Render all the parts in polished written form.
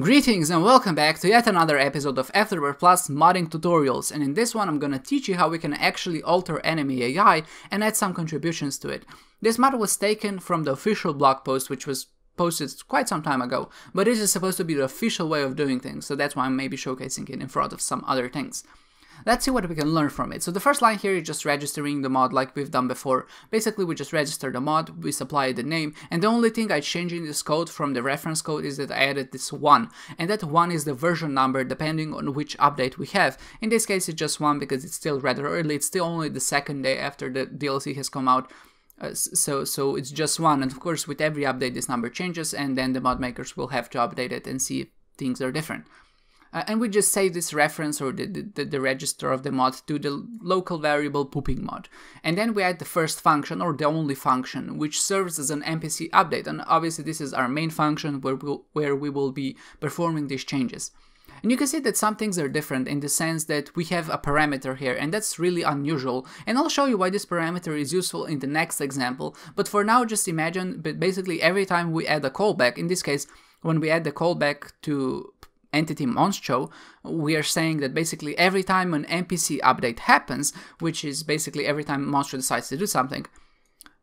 Greetings and welcome back to yet another episode of Afterbirth Plus modding tutorials, and in this one I'm gonna teach you how we can actually alter enemy AI and add some contributions to it. This mod was taken from the official blog post, which was posted quite some time ago, but this is supposed to be the official way of doing things, so that's why I'm maybe showcasing it in front of some other things. Let's see what we can learn from it. So the first line here is just registering the mod like we've done before. Basically we just register the mod, we supply the name, and the only thing I changed in this code from the reference code is that I added this 1, and that 1 is the version number depending on which update we have. In this case it's just 1 because it's still rather early, it's still only the second day after the DLC has come out. So it's just 1, and of course with every update this number changes, and then the mod makers will have to update it and see if things are different. And we just save this reference or the register of the mod to the local variable pooping mod. And then we add the first function or the only function, which serves as an NPC update. And obviously this is our main function where we will be performing these changes. And you can see that some things are different in the sense that we have a parameter here, and that's really unusual. And I'll show you why this parameter is useful in the next example. But for now, just imagine that basically every time we add a callback, in this case, when we add the callback to Entity Monstro, we are saying that basically every time an NPC update happens, which is basically every time Monstro decides to do something,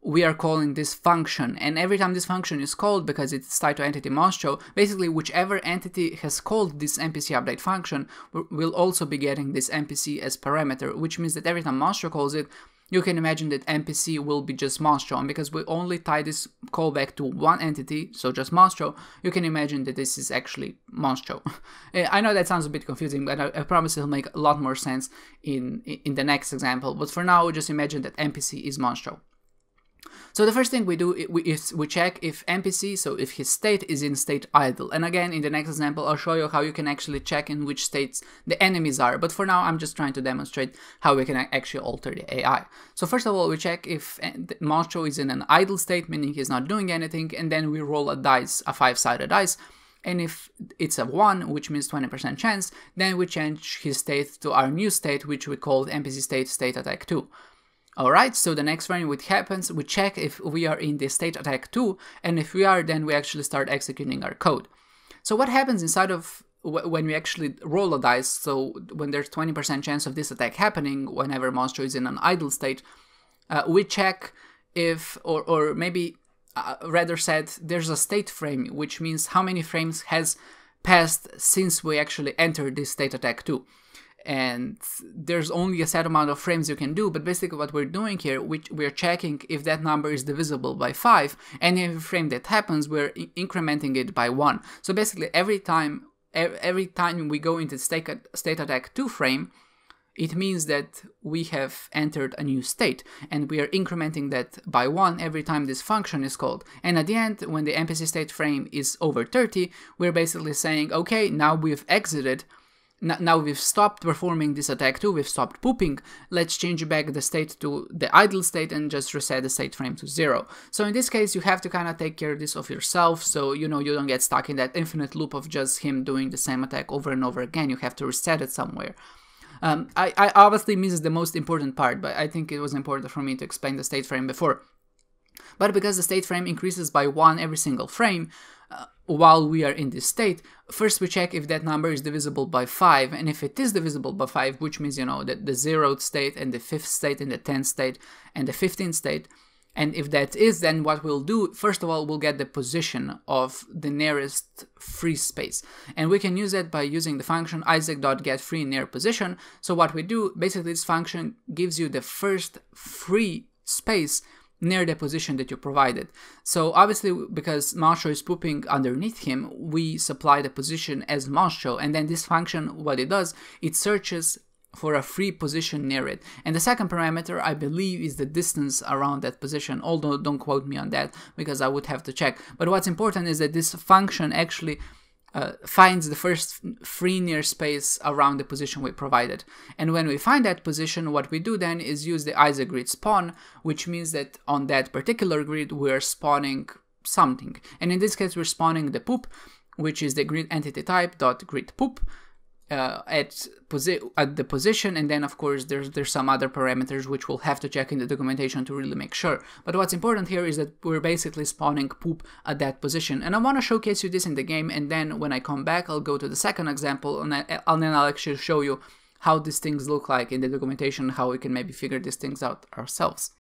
we are calling this function, and every time this function is called, because it's tied to Entity Monstro, basically whichever entity has called this NPC update function will also be getting this NPC as parameter, which means that every time Monstro calls it, you can imagine that NPC will be just Monstro, and because we only tie this callback to one entity, so just Monstro, you can imagine that this is actually Monstro. I know that sounds a bit confusing, but I promise it'll make a lot more sense in the next example, but for now just imagine that NPC is Monstro. So the first thing we do is we check if NPC, so if his state is in state idle. And again, in the next example, I'll show you how you can actually check in which states the enemies are. But for now, I'm just trying to demonstrate how we can actually alter the AI. So first of all, we check if Monstro is in an idle state, meaning he's not doing anything. And then we roll a dice, a 5-sided dice. And if it's a 1, which means 20% chance, then we change his state to our new state, which we called NPC state attack 2. Alright, so the next frame which happens, we check if we are in the state attack 2, and if we are, then we actually start executing our code. So what happens inside of when we actually roll a dice, so when there's 20% chance of this attack happening, whenever Monstro is in an idle state, we check if, or maybe rather said, there's a state frame, which means how many frames has passed since we actually entered this state attack 2. And there's only a set amount of frames you can do, but basically what we're doing here, we're checking if that number is divisible by 5, and every frame that happens, we're incrementing it by 1. So basically every time we go into state attack 2 frame, it means that we have entered a new state, and we are incrementing that by 1 every time this function is called. And at the end, when the NPC state frame is over 30, we're basically saying, okay, now we've exited. Now we've stopped performing this attack too, we've stopped pooping, let's change back the state to the idle state and just reset the state frame to 0. So in this case you have to kind of take care of this of yourself, so you know you don't get stuck in that infinite loop of just him doing the same attack over and over again, you have to reset it somewhere. I obviously missed the most important part, but I think it was important for me to explain the state frame before. But because the state frame increases by 1 every single frame, while we are in this state, first we check if that number is divisible by 5, and if it is divisible by 5, which means, you know, that the 0th state and the 5th state and the 10th state and the 15th state, and if that is, then what we'll do, first of all, we'll get the position of the nearest free space. And we can use it by using the function isaac.getFreeNearPosition. So what we do, basically this function gives you the first free space near the position that you provided. So obviously, because Monstro is pooping underneath him, we supply the position as Monstro, and then this function, what it does, it searches for a free position near it. And the second parameter, I believe, is the distance around that position, although don't quote me on that, because I would have to check. But what's important is that this function actually finds the first free near space around the position we provided. And when we find that position, what we do then is use the IsaGrid spawn, which means that on that particular grid we're spawning something. And in this case we're spawning the poop, which is the grid entity type dot grid poop. at the position, and then of course there's some other parameters which we'll have to check in the documentation to really make sure. But what's important here is that we're basically spawning poop at that position, and I want to showcase you this in the game, and then when I come back I'll go to the second example, and then I'll actually show you how these things look like in the documentation, how we can maybe figure these things out ourselves.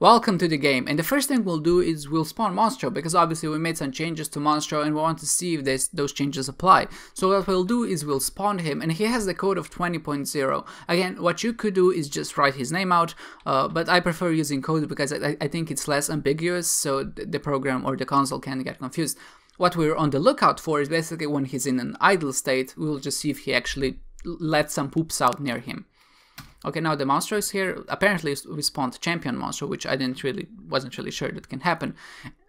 Welcome to the game, and the first thing we'll do is we'll spawn Monstro, because obviously we made some changes to Monstro and we want to see if those changes apply. So what we'll do is we'll spawn him, and he has the code of 20.0. Again, what you could do is just write his name out, but I prefer using code because I think it's less ambiguous, so the program or the console can get confused. What we're on the lookout for is basically when he's in an idle state, we'll just see if he actually lets some poops out near him. Okay, now the Monstro is here. Apparently we spawned Champion Monstro, which I wasn't really sure that can happen.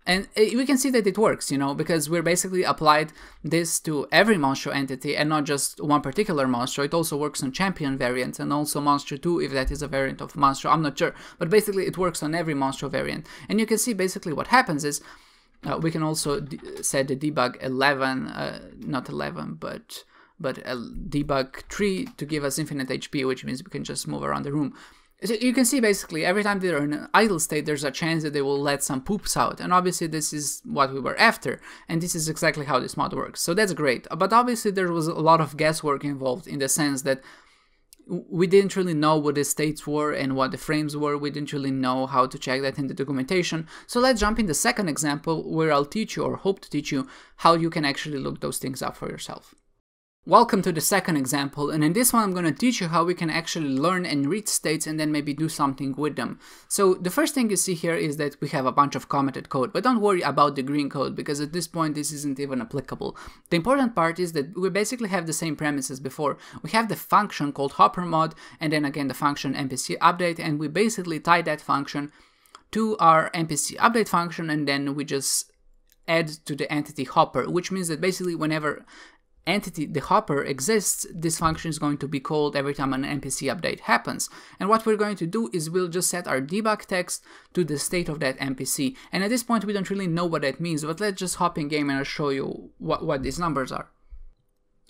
And we can see that it works, you know, because we're basically applied this to every Monstro entity and not just one particular Monstro. It also works on Champion variants and also Monstro 2, if that is a variant of Monstro, I'm not sure. But basically it works on every Monstro variant. And you can see basically what happens is we can also set the debug 11, not 11, but a debug 3 to give us infinite HP, which means we can just move around the room. So you can see basically every time they're in an idle state, there's a chance that they will let some poops out, and obviously this is what we were after, and this is exactly how this mod works, so that's great. But obviously there was a lot of guesswork involved, in the sense that we didn't really know what the states were and what the frames were. We didn't really know how to check that in the documentation. So let's jump in the second example, where I'll teach you, or hope to teach you, how you can actually look those things up for yourself. Welcome to the second example, and in this one I'm going to teach you how we can actually learn and read states and then maybe do something with them. So the first thing you see here is that we have a bunch of commented code, but don't worry about the green code, because at this point this isn't even applicable. The important part is that we basically have the same premise as before. We have the function called hopper mod, and then again the function NPC update, and we basically tie that function to our NPC update function, and then we just add to the entity hopper, which means that basically whenever entity, the hopper, exists, this function is going to be called every time an NPC update happens. And what we're going to do is we'll just set our debug text to the state of that NPC. And at this point we don't really know what that means, but let's just hop in game and I'll show you what these numbers are.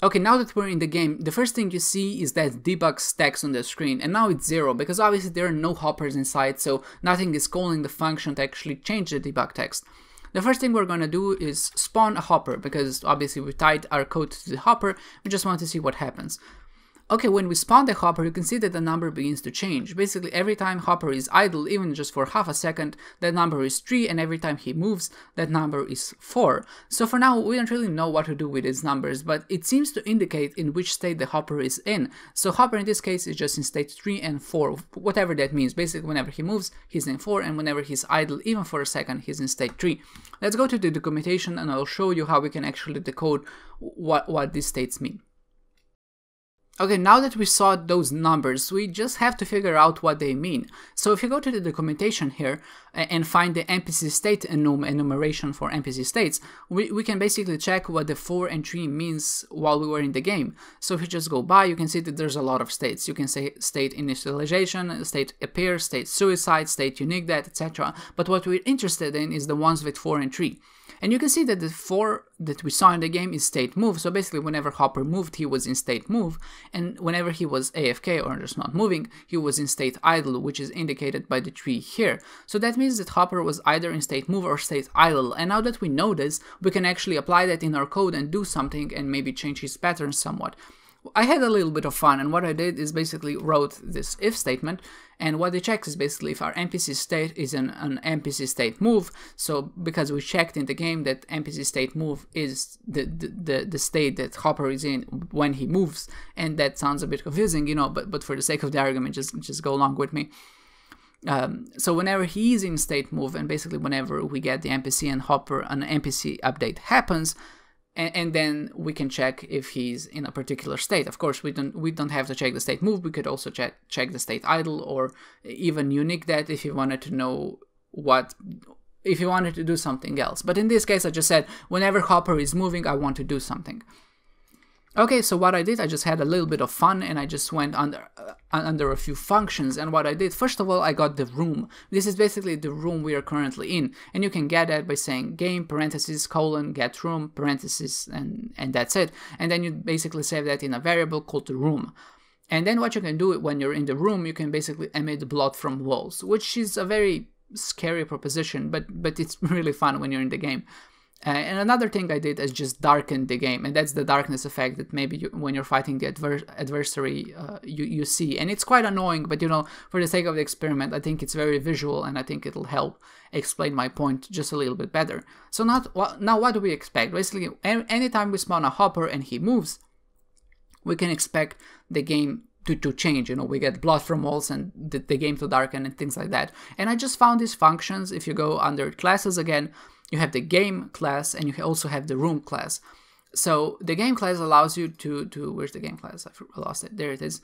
Okay, now that we're in the game, the first thing you see is that debug text on the screen, and now it's 0, because obviously there are no hoppers inside, so nothing is calling the function to actually change the debug text. The first thing we're going to do is spawn a hopper, because obviously we tied our code to the hopper, we just want to see what happens. Okay, when we spawn the hopper, you can see that the number begins to change. Basically every time hopper is idle, even just for half a second, that number is 3, and every time he moves, that number is 4. So for now, we don't really know what to do with these numbers, but it seems to indicate in which state the hopper is in. So hopper in this case is just in state 3 and 4, whatever that means. Basically whenever he moves, he's in 4, and whenever he's idle, even for a second, he's in state 3. Let's go to the documentation and I'll show you how we can actually decode what these states mean. Okay, now that we saw those numbers, we just have to figure out what they mean. So if you go to the documentation here and find the NPC state enum enumeration for NPC states, we can basically check what the 4 and 3 means while we were in the game. So if you just go by, you can see that there's a lot of states. You can say state initialization, state appear, state suicide, state unique death, etc. But what we're interested in is the ones with 4 and 3. And you can see that the 4 that we saw in the game is state move, so basically whenever hopper moved, he was in state move, and whenever he was AFK or just not moving, he was in state idle, which is indicated by the 3 here. So that means that hopper was either in state move or state idle, and now that we know this, we can actually apply that in our code and do something and maybe change his pattern somewhat. I had a little bit of fun, and what I did is basically wrote this if statement, and what it checks is basically if our NPC state is an NPC state move. So because we checked in the game that NPC state move is the state that hopper is in when he moves, and that sounds a bit confusing, you know, but for the sake of the argument, just go along with me. So whenever he is in state move, and basically whenever we get the NPC and hopper, an NPC update happens, and then we can check if he's in a particular state. Of course, we don't have to check the state move. We could also check the state idle, or even unique that if you wanted to know if you wanted to do something else. But in this case, I just said whenever hopper is moving, I want to do something. Okay, so what I did, I just had a little bit of fun and I just went under a few functions. And what I did, first of all, I got the room. This is basically the room we are currently in. And you can get that by saying game parentheses colon get room parentheses and that's it. And then you basically save that in a variable called the room. And then what you can do when you're in the room, you can basically emit blood from walls, which is a very scary proposition, but it's really fun when you're in the game. And another thing I did is just darken the game, and that's the darkness effect that maybe when you're fighting the adversary you see, and it's quite annoying, but you know, for the sake of the experiment, I think it's very visual and I think it'll help explain my point just a little bit better. So now what do we expect? Basically, anytime we spawn a hopper and he moves, we can expect the game to change, you know, we get blood from walls and the game to darken and things like that. And I just found these functions. If you go under classes again, you have the game class and you also have the room class. So the game class allows you to where's the game class? I lost it. There it is.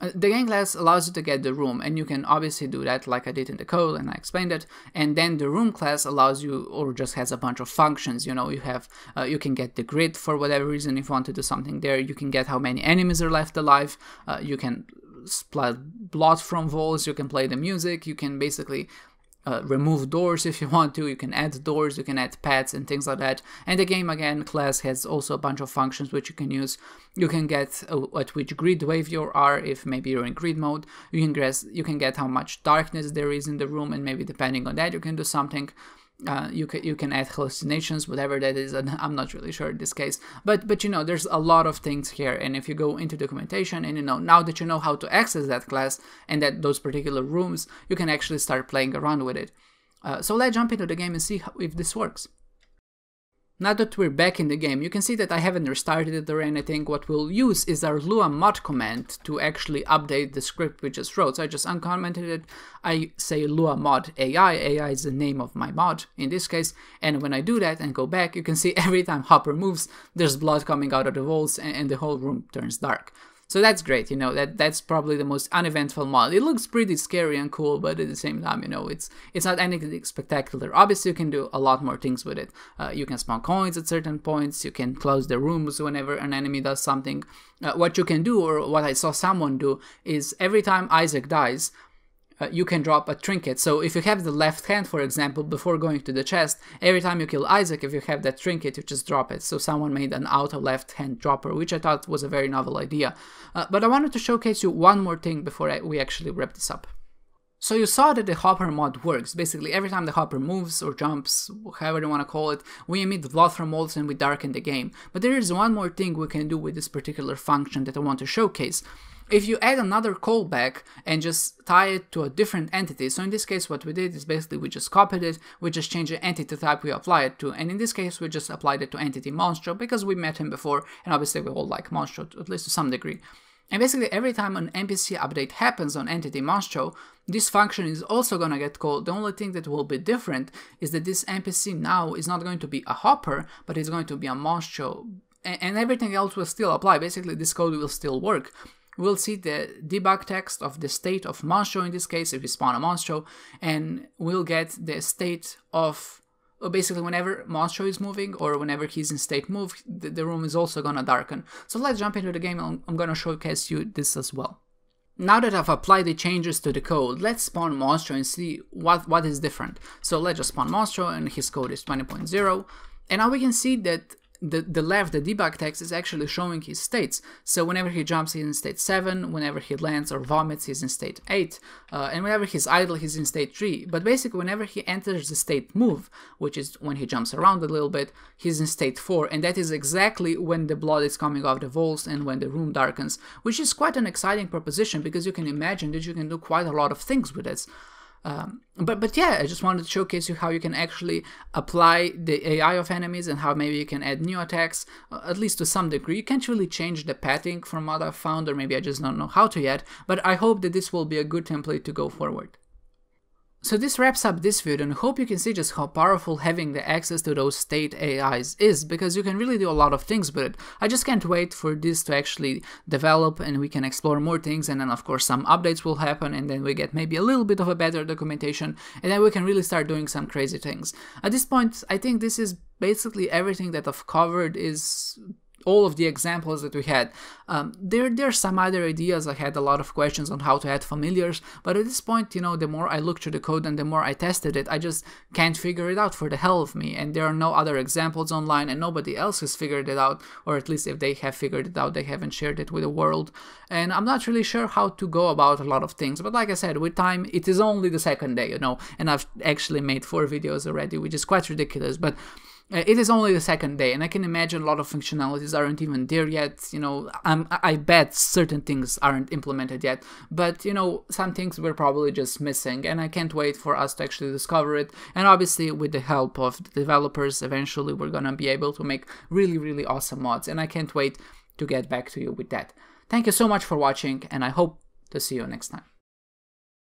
The game class allows you to get the room, and you can obviously do that like I did in the code and I explained it. And then the room class allows you, or just has a bunch of functions, you know, you have, you can get the grid for whatever reason if you want to do something there, you can get how many enemies are left alive, you can splat blood from walls, you can play the music, you can basically remove doors if you want to, you can add doors, you can add pets and things like that. And the game again class has also a bunch of functions which you can use. You can get at which grid wave you are, if maybe you're in grid mode, you can get how much darkness there is in the room, and maybe depending on that you can do something. You can add hallucinations, whatever that is, and I'm not really sure in this case, but you know, there's a lot of things here. And if you go into documentation, and you know, now that you know how to access that class and that those particular rooms, you can actually start playing around with it. So let's jump into the game and see if this works. Now that we're back in the game, you can see that I haven't restarted it or anything. What we'll use is our Lua mod command to actually update the script we just wrote. So I just uncommented it, I say Lua mod AI is the name of my mod in this case, and when I do that and go back, you can see every time Hopper moves, there's blood coming out of the walls and the whole room turns dark. So that's great, you know, that's probably the most uneventful mod. It looks pretty scary and cool, but at the same time, you know, it's not anything spectacular. Obviously, you can do a lot more things with it. You can spawn coins at certain points, you can close the rooms whenever an enemy does something. What you can do, or what I saw someone do, is every time Isaac dies, you can drop a trinket. So if you have the left hand, for example, before going to the chest, every time you kill Isaac, if you have that trinket, you just drop it. So someone made an auto left hand dropper, which I thought was a very novel idea. But I wanted to showcase you one more thing before we actually wrap this up. So you saw that the hopper mod works. Basically, every time the hopper moves or jumps, however you want to call it, we emit blood from walls and we darken the game. But there is one more thing we can do with this particular function that I want to showcase. If you add another callback and just tie it to a different entity, so in this case what we did is basically we just copied it, we just changed the entity type we apply it to, and in this case we just applied it to Entity Monstro because we met him before, and obviously we all like Monstro, at least to some degree. And basically every time an NPC update happens on Entity Monstro, this function is also gonna get called. The only thing that will be different is that this NPC now is not going to be a hopper, but it's going to be a Monstro, and everything else will still apply. Basically this code will still work. We'll see the debug text of the state of Monstro in this case, if we spawn a Monstro, and we'll get the state of, basically whenever Monstro is moving or whenever he's in state move, the room is also gonna darken. So let's jump into the game, and I'm gonna showcase you this as well. Now that I've applied the changes to the code, let's spawn Monstro and see what is different. So let's just spawn Monstro, and his code is 20.0, and now we can see that the debug text is actually showing his states. So whenever he jumps, he's in state 7, whenever he lands or vomits, he's in state 8, and whenever he's idle, he's in state 3, but basically whenever he enters the state move, which is when he jumps around a little bit, he's in state 4, and that is exactly when the blood is coming off the walls and when the room darkens, which is quite an exciting proposition, because you can imagine that you can do quite a lot of things with this. But yeah, I just wanted to showcase you how you can actually apply the AI of enemies and how maybe you can add new attacks, at least to some degree. You can't really change the padding from what I've found, or maybe I just don't know how to yet, but I hope that this will be a good template to go forward. So this wraps up this video, and I hope you can see just how powerful having the access to those state AIs is, because you can really do a lot of things with it. I just can't wait for this to actually develop and we can explore more things, and then of course some updates will happen, and then we get maybe a little bit of a better documentation, and then we can really start doing some crazy things. At this point, I think this is basically everything that I've covered is all of the examples that we had. There are some other ideas. I had a lot of questions on how to add familiars, but at this point, you know, the more I looked through the code and the more I tested it, I just can't figure it out for the hell of me, and there are no other examples online, and nobody else has figured it out, or at least if they have figured it out, they haven't shared it with the world, and I'm not really sure how to go about a lot of things. But like I said, with time, it is only the second day, you know, and I've actually made 4 videos already, which is quite ridiculous, but it is only the second day, and I can imagine a lot of functionalities aren't even there yet, you know. I bet certain things aren't implemented yet, but, you know, some things we're probably just missing, and I can't wait for us to actually discover it. And obviously, with the help of the developers, eventually we're gonna be able to make really, really awesome mods, and I can't wait to get back to you with that. Thank you so much for watching, and I hope to see you next time.